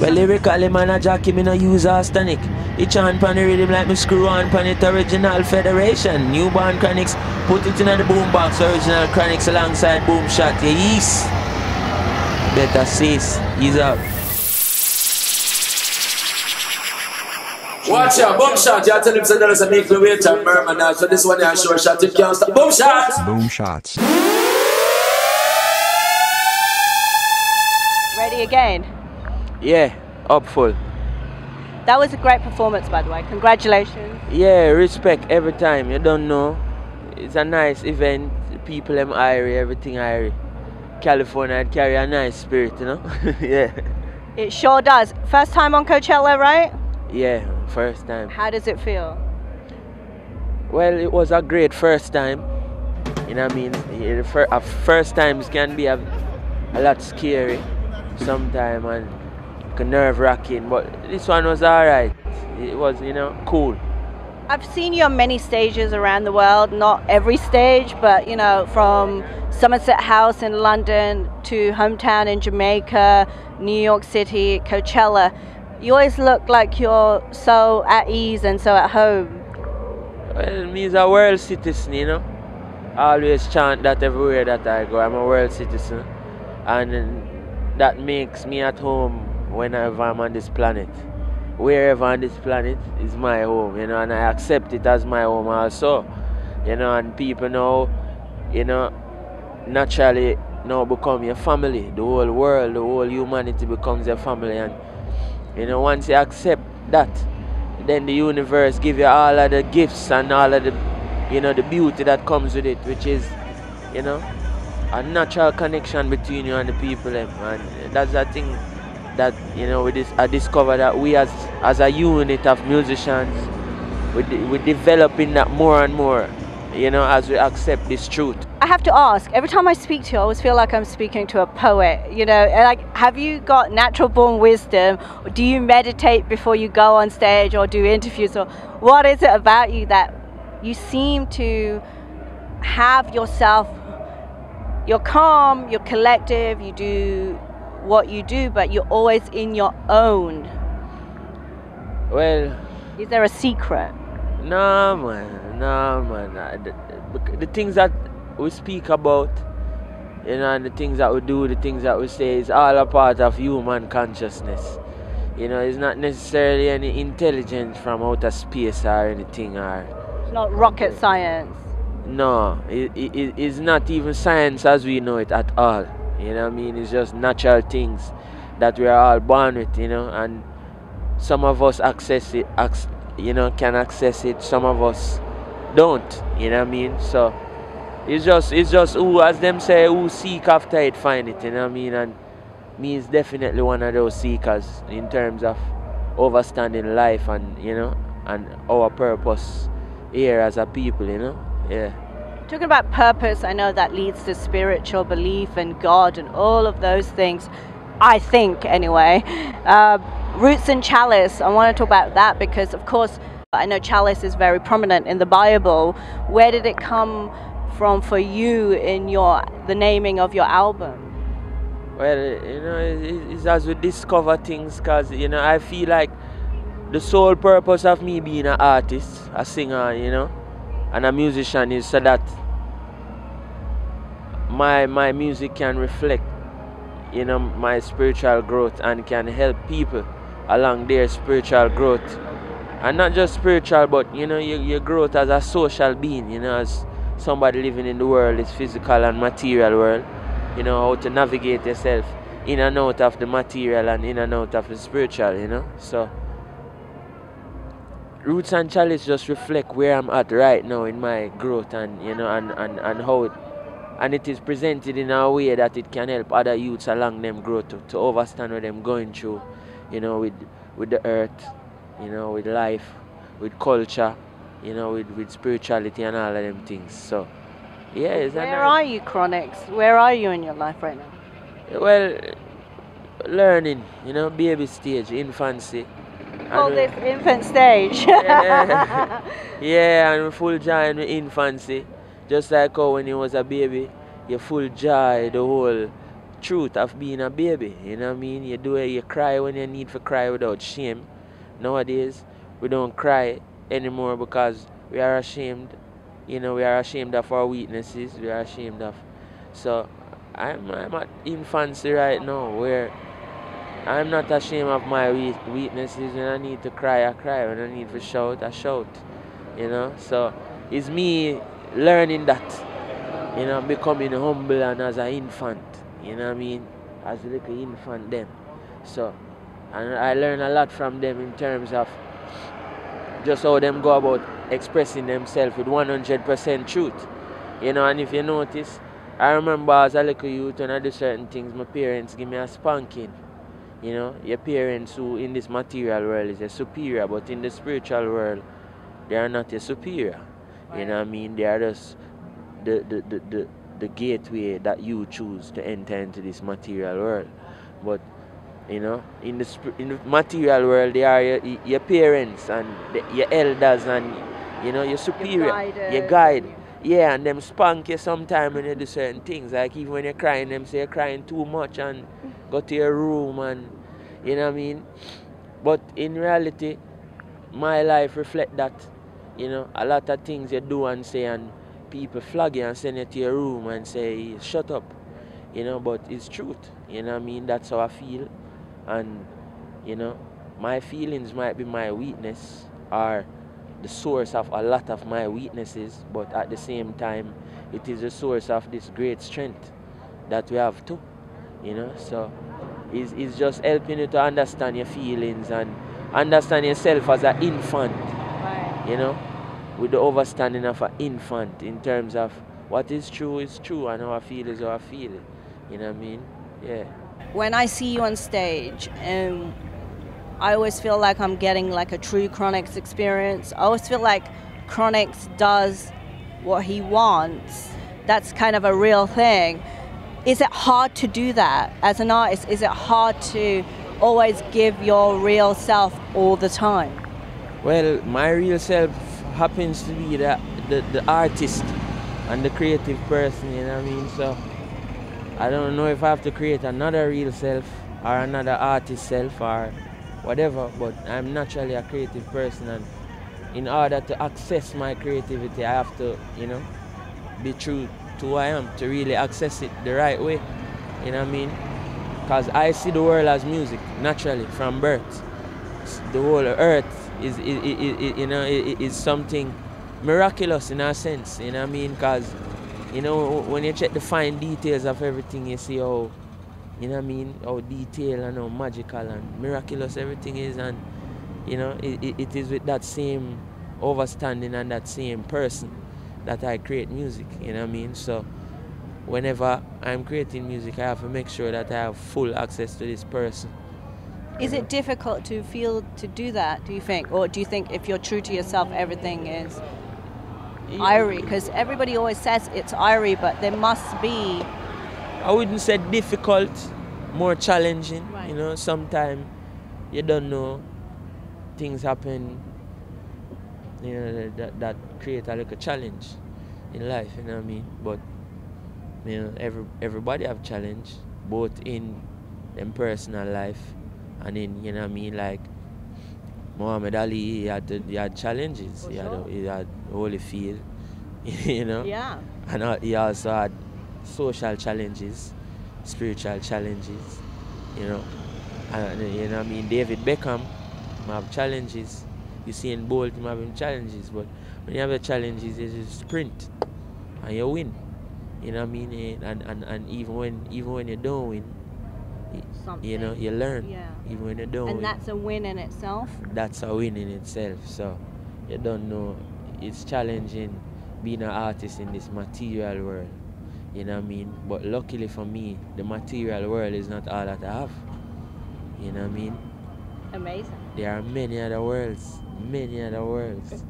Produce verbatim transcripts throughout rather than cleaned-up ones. Well, lyrically, man, a jockey, me no use arsenic. He chant pan the rhythm like me screw on pan it original federation. Newborn Chronixx, put it in the boombox. Original Chronixx alongside boom shot. Yes. Better cease. He's up. Watch out, boom shot. Y'all tell him so there's a make the wait and murmur now. So this one is a short shot. If you can't stop, boom shots. Boom shots. Ready again? Yeah, up full. That was a great performance, by the way. Congratulations. Yeah, respect every time. You don't know. It's a nice event. People them airy, everything airy. California, it carry a nice spirit, you know? Yeah. It sure does. First time on Coachella, right? Yeah, first time. How does it feel? Well, it was a great first time. You know what I mean? First times can be a, a lot scary sometimes, and nerve-wracking, but this one was alright. It was, you know, cool. I've seen you on many stages around the world, not every stage, but you know, from Somerset House in London to hometown in Jamaica, New York City, Coachella. You always look like you're so at ease and so at home. Well, me is a world citizen, you know. I always chant that everywhere that I go. I'm a world citizen, and that makes me at home. Whenever I'm on this planet, wherever on this planet is my home, you know, and I accept it as my home also, you know, and people know, you know, naturally now become your family. The whole world, the whole humanity becomes your family, and, you know, once you accept that, then the universe gives you all of the gifts and all of the, you know, the beauty that comes with it, which is, you know, a natural connection between you and the people, and that's the thing. That, you know, we dis I discovered that we as as a unit of musicians, we de we're developing that more and more, you know, as we accept this truth. I have to ask, every time I speak to you, I always feel like I'm speaking to a poet, you know, like, have you got natural born wisdom? Do you meditate before you go on stage or do interviews? Or what is it about you that you seem to have yourself, you're calm, you're collective, you do what you do, but you're always in your own? Well, is there a secret? No, man, no, man. The, the things that we speak about, you know, and the things that we do, the things that we say, is all a part of human consciousness. You know, it's not necessarily any intelligence from outer space or anything, or it's not rocket science. No, it, it, it's not even science as we know it at all. You know what I mean? It's just natural things that we are all born with, you know, and some of us access it, ac you know, can access it, some of us don't, you know what I mean? So it's just, it's just who, as them say, who seek after it, find it, you know what I mean? And me is definitely one of those seekers in terms of overstanding life and, you know, and our purpose here as a people, you know? Yeah. Talking about purpose, I know that leads to spiritual belief and God and all of those things, I think, anyway. Uh, Roots and Chalice, I want to talk about that because, of course, I know Chalice is very prominent in the Bible. Where did it come from for you in your the naming of your album? Well, you know, it's as we discover things, because, you know, I feel like the sole purpose of me being an artist, a singer, you know, and a musician is so that my my music can reflect, you know, my spiritual growth and can help people along their spiritual growth, and not just spiritual, but, you know, your, your growth as a social being, you know, as somebody living in the world, this physical and material world, you know, how to navigate yourself in and out of the material and in and out of the spiritual, you know. So Roots and Chalice just reflect where I'm at right now in my growth, and, you know, and, and, and how it, and it is presented in a way that it can help other youths along them growth to, to overstand what they're going through, you know, with with the earth, you know, with life, with culture, you know, with, with spirituality and all of them things. So Yes. Where are you, Chronixx? Where are you in your life right now? Well, learning, you know, baby stage, infancy. Call this infant stage. Yeah, yeah, and full joy in infancy. Just like how when you was a baby, you full joy, the whole truth of being a baby. You know what I mean? You do it, you cry when you need to cry without shame. Nowadays, we don't cry anymore because we are ashamed. You know, we are ashamed of our weaknesses. We are ashamed of. So, I'm, I'm at infancy right now where I'm not ashamed of my weaknesses. When I need to cry, I cry. When I need to shout, I shout. You know, so it's me learning that. You know, becoming humble and as an infant. You know what I mean? As a little infant, them. So, and I learn a lot from them in terms of just how them go about expressing themselves with one hundred percent truth. You know, and if you notice, I remember as a little youth when I do certain things, my parents give me a spanking. You know, your parents who in this material world is your superior, but in the spiritual world, they are not your superior. Right. You know what I mean? They are just the, the, the, the, the gateway that you choose to enter into this material world. But you know, in the, in the material world, they are your, your parents and the, your elders and, you know, your superior, your, your guide. Yeah, and them spank you sometimes when you do certain things. Like even when you're crying, them say you're crying too much and go to your room and, you know what I mean? But in reality, my life reflects that, you know, a lot of things you do and say and people flag you and send you to your room and say, shut up, you know, but it's truth, you know what I mean? That's how I feel. And, you know, my feelings might be my weakness or the source of a lot of my weaknesses, but at the same time, it is the source of this great strength that we have too, you know? So it's, it's just helping you to understand your feelings and understand yourself as an infant, right. You know, with the overstanding of an infant in terms of what is true is true and how I feel is how I feel, you know what I mean? Yeah. When I see you on stage, um, I always feel like I'm getting like a true Chronixx experience. I always feel like Chronixx does what he wants. That's kind of a real thing. Is it hard to do that as an artist? Is it hard to always give your real self all the time? Well, my real self happens to be the, the, the artist and the creative person, you know what I mean? So I don't know if I have to create another real self or another artist self or whatever, but I'm naturally a creative person, and in order to access my creativity, I have to, you know, be true to who I am to really access it the right way, you know what I mean? Because I see the world as music, naturally, from birth. The whole earth is, is, is, is you know, is, is something miraculous in a sense, you know what I mean? Because you know, when you check the fine details of everything, you see how, you know what I mean, how detailed and how magical and miraculous everything is. And, you know, it, it is with that same overstanding and that same person that I create music, you know what I mean? So whenever I'm creating music, I have to make sure that I have full access to this person. Is it difficult to feel to do that, do you think? Or do you think if you're true to yourself, everything is Irie, because everybody always says it's Irie, but there must be. I wouldn't say difficult, more challenging. Right. You know, sometimes you don't know, things happen. You know that that create a little challenge in life. You know what I mean? But you know, every everybody have challenge, both in them personal life and in, you know what I mean, like. Muhammad Ali, he had, he had challenges. For he, sure. had, he had Holyfield, you know? Yeah. And he also had social challenges, spiritual challenges, you know? And, you know what I mean? David Beckham have challenges. You see in Bolt, him having challenges, but when you have your challenges, you just sprint and you win. You know what I mean? And, and, and even, when, even when you don't win, something. You know, you learn, yeah. Even when you don't. And that's a win in itself? That's a win in itself, so you don't know. It's challenging being an artist in this material world, you know what I mean? But luckily for me, the material world is not all that I have, you know what I mean? Amazing. There are many other worlds, many other worlds,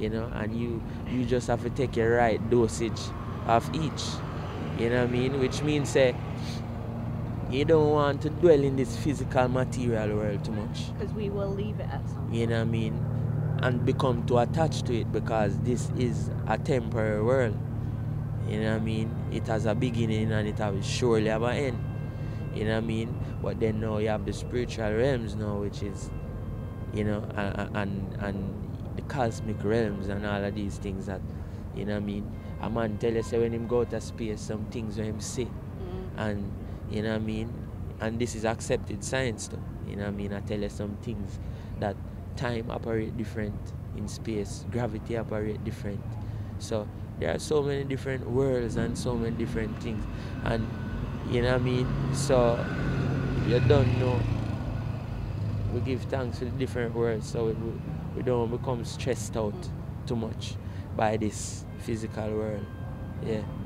you know, and you, you just have to take your right dosage of each. You know what I mean? Which means say uh, you don't want to dwell in this physical material world too much, because we will leave it at some point. You know what I mean? And become too attached to it, because this is a temporary world. You know what I mean? It has a beginning and it will surely have an end. You know what I mean? But then now you have the spiritual realms now, which is, you know, and, and, and the cosmic realms and all of these things that, you know what I mean? A man tell us when him go to space, some things when him see. Mm. And, you know what I mean? And this is accepted science though. You know what I mean? I tell us some things that time operate different in space. Gravity operate different. So there are so many different worlds and so many different things. And you know what I mean? So you don't know. We give thanks to the different worlds so we, we don't become stressed out too much by this physical world. Yeah.